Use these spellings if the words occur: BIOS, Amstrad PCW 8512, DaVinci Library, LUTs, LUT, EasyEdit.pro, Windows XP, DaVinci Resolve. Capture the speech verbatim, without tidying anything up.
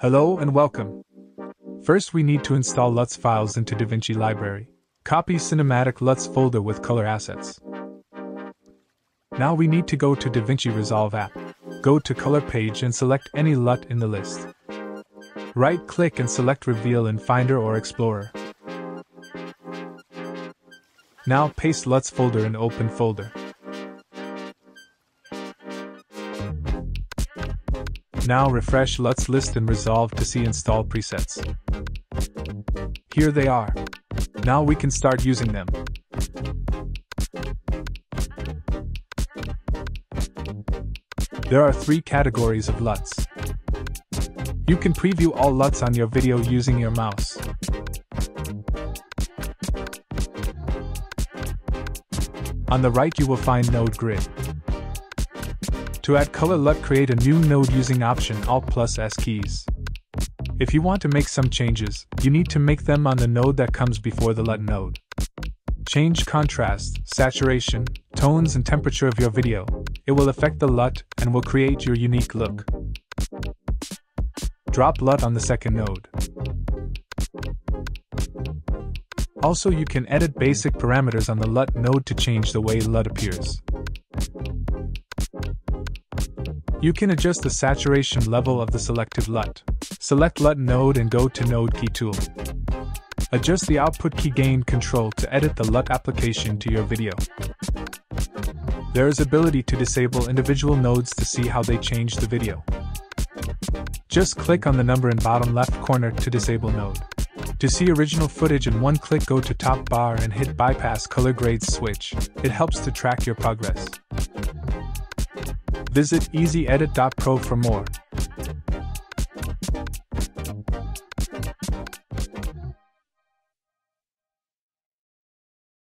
Hello and welcome. First we need to install L U Ts files into DaVinci Library. Copy Cinematic L U Ts folder with color assets. Now we need to go to DaVinci Resolve app. Go to color page and select any L U T in the list. Right click and select reveal in Finder or Explorer. Now paste L U Ts folder in open folder. Now refresh L U Ts list and Resolve to see install presets. Here they are. Now we can start using them. There are three categories of L U Ts. You can preview all L U Ts on your video using your mouse. On the right you will find Node Grid. To add color L U T, create a new node using Option Alt plus S keys. If you want to make some changes, you need to make them on the node that comes before the L U T node. Change contrast, saturation, tones and temperature of your video. It will affect the L U T and will create your unique look. Drop L U T on the second node. Also, you can edit basic parameters on the L U T node to change the way L U T appears. You can adjust the saturation level of the selected L U T. Select L U T node and go to Node Key tool. Adjust the output key gain control to edit the L U T application to your video. There is ability to disable individual nodes to see how they change the video. Just click on the number in bottom left corner to disable node. To see original footage in one click, go to top bar and hit bypass color grades switch. It helps to track your progress. Visit Easy Edit dot pro for more.